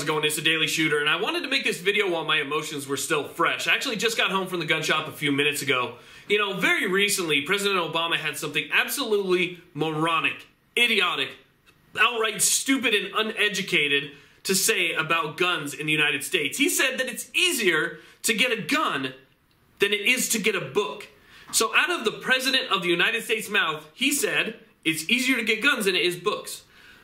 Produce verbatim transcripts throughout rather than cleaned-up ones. how's it going? It's The Daily Shooter, and I wanted to make this video while my emotions were still fresh. I actually just got home from the gun shop a few minutes ago. You know, very recently, President Obama had something absolutely moronic, idiotic, outright stupid and uneducated to say about guns in the United States. He said that it's easier to get a gun than it is to get a book. So out of the President of the United States' mouth, he said, it's easier to get guns than it is books.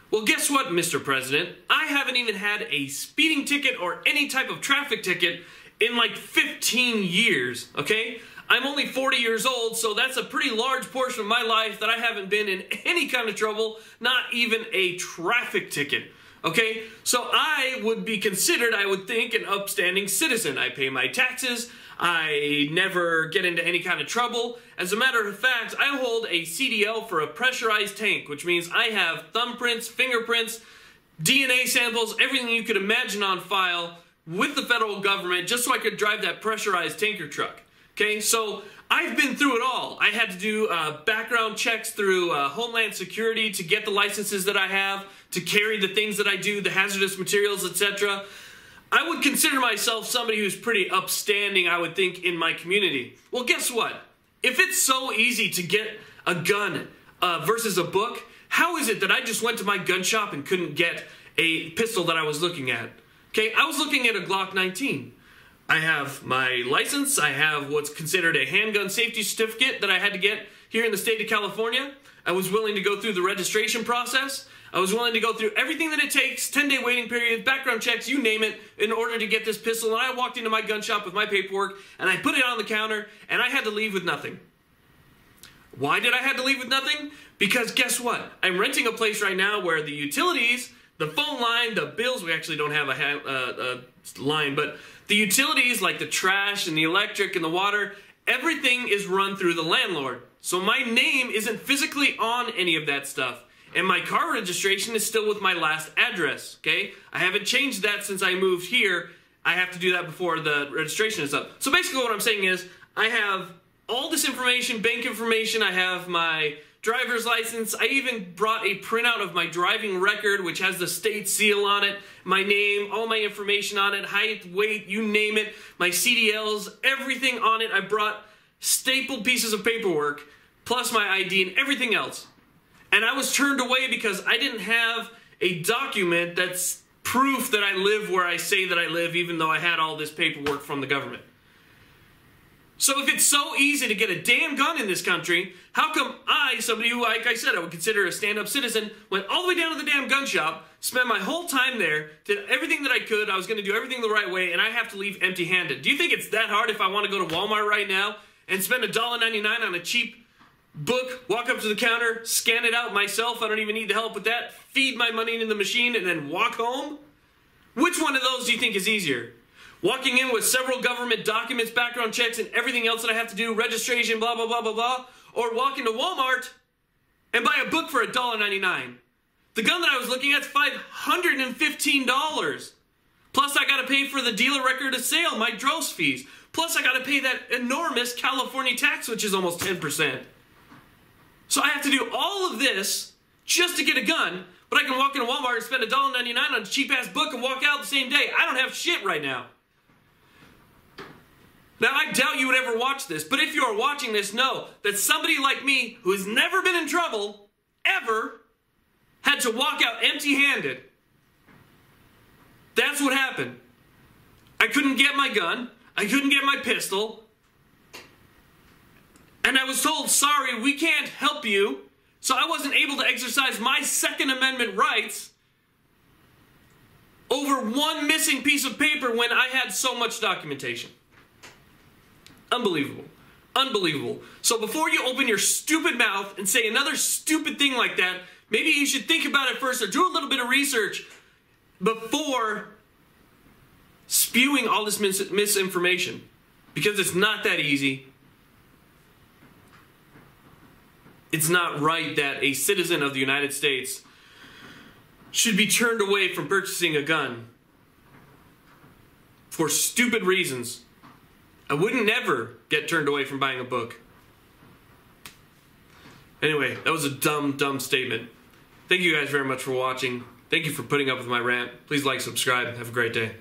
Well, guess what, Mister President? I haven't even had a speeding ticket or any type of traffic ticket in like fifteen years, okay? I'm only forty years old, so that's a pretty large portion of my life that I haven't been in any kind of trouble, not even a traffic ticket, okay? So I would be considered, I would think, an upstanding citizen. I pay my taxes. I never get into any kind of trouble. As a matter of fact, I hold a C D L for a pressurized tank, which means I have thumbprints, fingerprints, D N A samples, everything you could imagine on file with the federal government just so I could drive that pressurized tanker truck. Okay, so I've been through it all. I had to do uh, background checks through uh, Homeland Security to get the licenses that I have, to carry the things that I do, the hazardous materials, et cetera. I would consider myself somebody who's pretty upstanding, I would think, in my community. Well, guess what? If it's so easy to get a gun uh, versus a book, how is it that I just went to my gun shop and couldn't get a pistol that I was looking at? Okay, I was looking at a Glock nineteen. I have my license. I have what's considered a handgun safety certificate that I had to get here in the state of California. I was willing to go through the registration process. I was willing to go through everything that it takes, ten-day waiting period, background checks, you name it, in order to get this pistol. And I walked into my gun shop with my paperwork, and I put it on the counter, and I had to leave with nothing. Why did I have to leave with nothing? Because guess what? I'm renting a place right now where the utilities, the phone line, the bills, we actually don't have a, uh, a line, but the utilities like the trash and the electric and the water, everything is run through the landlord. So my name isn't physically on any of that stuff. And my car registration is still with my last address, okay? I haven't changed that since I moved here. I have to do that before the registration is up. So basically what I'm saying is I have all this information, bank information. I have my driver's license. I even brought a printout of my driving record, which has the state seal on it, my name, all my information on it, height, weight, you name it, my C D Ls, everything on it. I brought stapled pieces of paperwork, plus my I D and everything else. And I was turned away because I didn't have a document that's proof that I live where I say that I live, even though I had all this paperwork from the government. So if it's so easy to get a damn gun in this country, how come I, somebody who, like I said, I would consider a stand-up citizen, went all the way down to the damn gun shop, spent my whole time there, did everything that I could, I was going to do everything the right way, and I have to leave empty-handed? Do you think it's that hard if I want to go to Walmart right now and spend a dollar ninety-nine on a cheap book, walk up to the counter, scan it out myself, I don't even need the help with that, feed my money into the machine, and then walk home? Which one of those do you think is easier? Walking in with several government documents, background checks, and everything else that I have to do, registration, blah, blah, blah, blah, blah, or walk into Walmart and buy a book for a dollar ninety-nine. The gun that I was looking at is five hundred fifteen dollars. Plus, I got to pay for the dealer record of sale, my D R O S fees. Plus, I got to pay that enormous California tax, which is almost ten percent. So I have to do all of this just to get a gun, but I can walk into Walmart and spend a dollar ninety-nine on a cheap-ass book and walk out the same day. I don't have shit right now. Now, I doubt you would ever watch this, but if you are watching this, know that somebody like me, who has never been in trouble, ever, had to walk out empty-handed. That's what happened. I couldn't get my gun. I couldn't get my pistol. And I was told, sorry, we can't help you. So I wasn't able to exercise my Second Amendment rights over one missing piece of paper when I had so much documentation. Unbelievable. Unbelievable. So before you open your stupid mouth and say another stupid thing like that, maybe you should think about it first or do a little bit of research before spewing all this mis misinformation. Because it's not that easy. It's not right that a citizen of the United States should be turned away from purchasing a gun for stupid reasons. I wouldn't never get turned away from buying a book. Anyway, that was a dumb, dumb statement. Thank you guys very much for watching. Thank you for putting up with my rant. Please like, subscribe, have a great day.